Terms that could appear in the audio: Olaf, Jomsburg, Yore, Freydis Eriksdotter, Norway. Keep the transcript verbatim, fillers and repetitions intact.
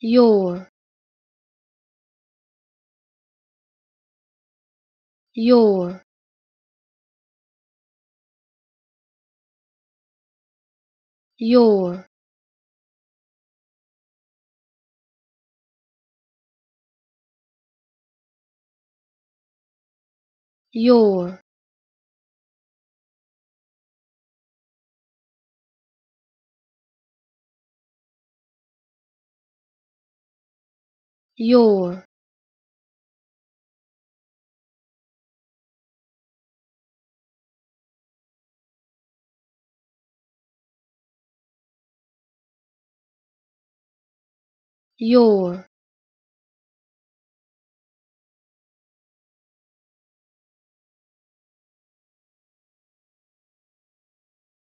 Yore, Yore, Yore, Yore, Yore, Yore.